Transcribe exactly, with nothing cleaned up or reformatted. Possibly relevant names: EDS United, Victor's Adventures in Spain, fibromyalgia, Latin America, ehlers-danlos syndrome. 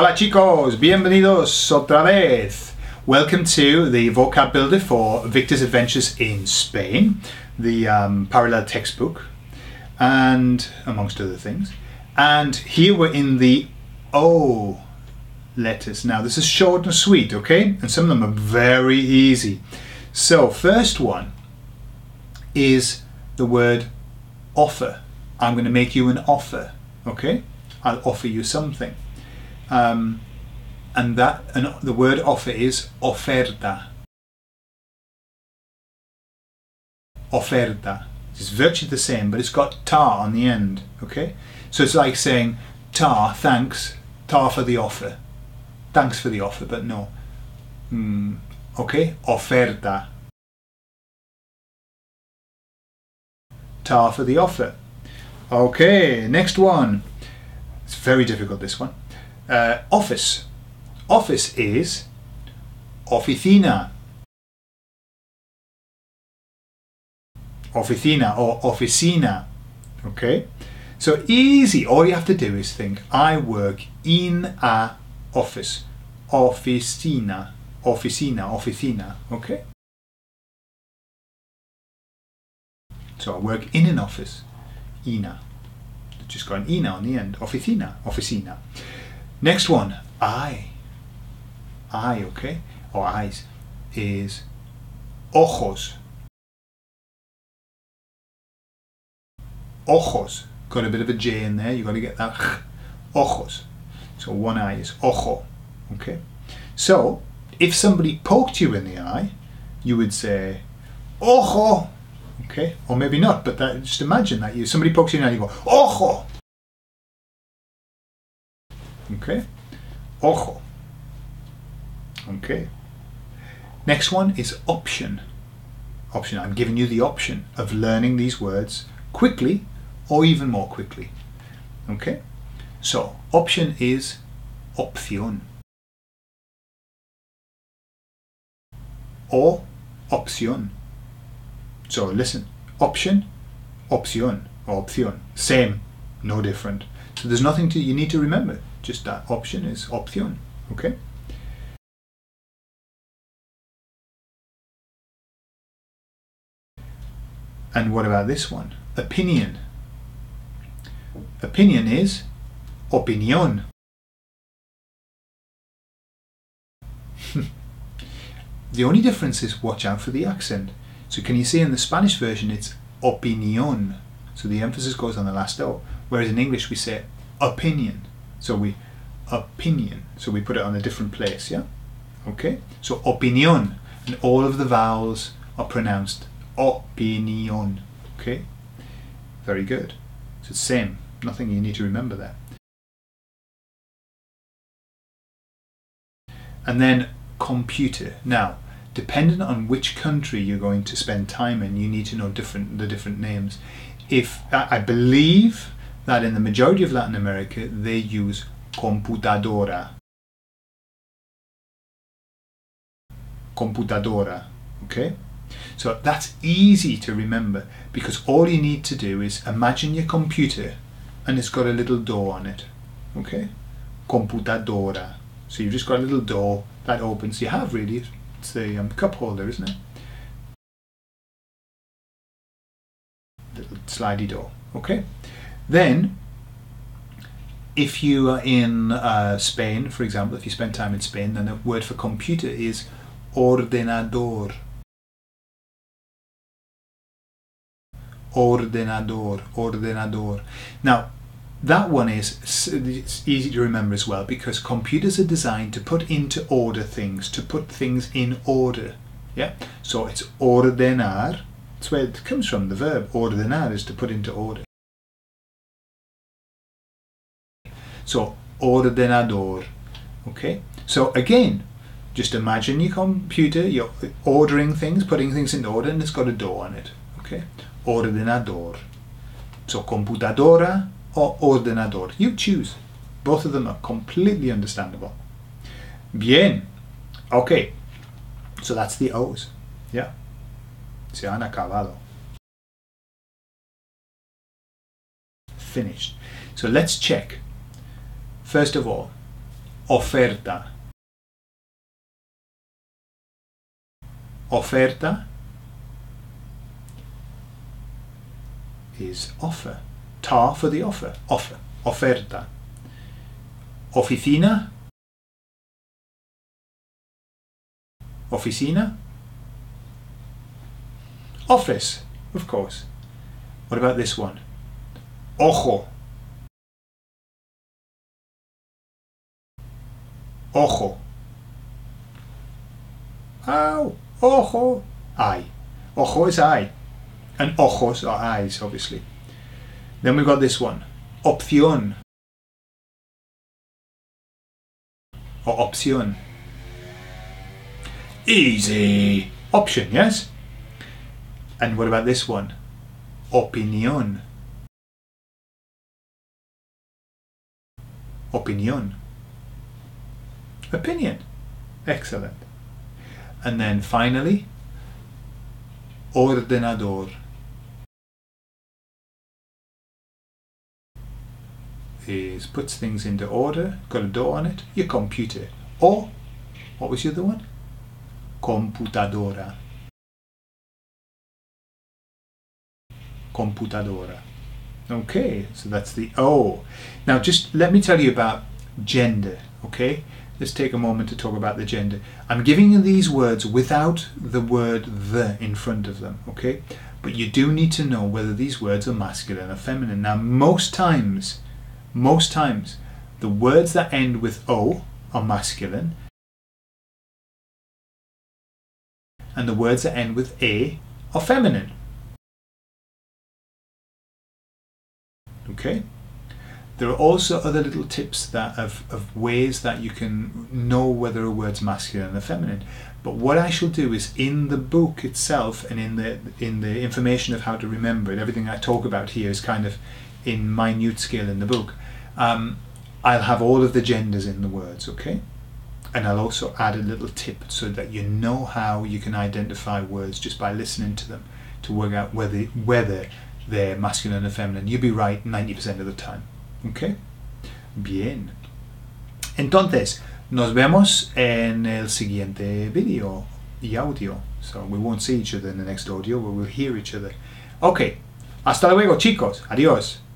Hola chicos, bienvenidos otra vez. Welcome to the vocab builder for Victor's Adventures in Spain, the um, parallel textbook, and amongst other things. And here we're in the O letters. Now this is short and sweet, okay? And some of them are very easy. So first one is the word offer. I'm going to make you an offer, okay? I'll offer you something. Um, and that and the word offer is oferta. Oferta. It's virtually the same, but it's got ta on the end, okay? So it's like saying ta, thanks, ta for the offer. Thanks for the offer, but no. Mm, okay, oferta. Ta for the offer. Okay, next one. It's very difficult, this one. Uh, office. Office is oficina. Oficina or oficina. Okay? So easy. All you have to do is think, I work in a office. Oficina. Oficina. Oficina. Okay? So I work in an office. Ina. Just got an ina on the end. Oficina. Oficina. Next one, I. I, okay? Or eyes. Is ojos. Ojos. Got a bit of a J in there. You've got to get that. Ojos. So one eye is ojo. Okay? So, if somebody poked you in the eye, you would say, ojo. Okay? Or maybe not, but that, just imagine that. You, somebody pokes you in the eye, you go, ojo. Okay, ojo. Okay, next one is option. Option, I'm giving you the option of learning these words quickly or even more quickly. Okay, so option is opción. Or opción. So listen, option, opción, or opción. Same, no different. So there's nothing to, you need to remember. Just that option is opción, okay? And what about this one? Opinion. Opinion is opinión. The only difference is watch out for the accent. So can you see in the Spanish version it's opinión. So the emphasis goes on the last O. Whereas in English we say opinion. So we, opinion, so we put it on a different place, yeah? Okay, so opinión, and all of the vowels are pronounced opinión, okay? Very good. So it's the same, nothing you need to remember there. And then computer. Now, depending on which country you're going to spend time in, you need to know different the different names. If, I believe, that in the majority of Latin America they use computadora. Computadora, okay? So that's easy to remember because all you need to do is imagine your computer and it's got a little door on it, okay? Computadora. So you've just got a little door that opens. You have really, it's the um, cup holder, isn't it? Little slidey door, okay? Then, if you are in uh, Spain, for example, if you spend time in Spain, then the word for computer is ordenador. Ordenador, ordenador. Now, that one is it's easy to remember as well because computers are designed to put into order things, to put things in order. Yeah. So it's ordenar. That's where it comes from, the verb. Ordenar is to put into order. So, ordenador, okay? So again, just imagine your computer, you're ordering things, putting things in order, and it's got a door on it, okay? Ordenador. So, computadora or ordenador, you choose. Both of them are completely understandable. Bien, okay, so that's the O's, yeah? Se han acabado. Finished. So let's check. First of all, Oferta. Oferta is offer. Ta for the offer. Offer. Oferta. Oficina. Oficina. Office, of course. What about this one? Ojo. Ojo. Ow. Ojo. Eye. Ojo is eye. And ojos are eyes, obviously. Then we've got this one. Opción. Or opción. Easy. Option, yes? And what about this one? Opinión. Opinión. Opinion. Excellent. And then finally, ordenador is puts things into order, got a door on it, your computer. Or, what was the other one? Computadora. Computadora. Okay, so that's the O. Now just let me tell you about gender, okay? Let's take a moment to talk about the gender. I'm giving you these words without the word the in front of them, okay? But you do need to know whether these words are masculine or feminine. Now most times, most times, the words that end with O are masculine and the words that end with A are feminine. Okay? There are also other little tips that of, of ways that you can know whether a word's masculine or feminine. But what I shall do is in the book itself and in the in the information of how to remember it, everything I talk about here is kind of in minute scale in the book. Um, I'll have all of the genders in the words, okay? And I'll also add a little tip so that you know how you can identify words just by listening to them to work out whether whether they're masculine or feminine. You'll be right ninety percent of the time. Okay, bien. Entonces, nos vemos en el siguiente video y audio. So we won't see each other in the next audio, but we'll hear each other. Okay, hasta luego, chicos. Adiós.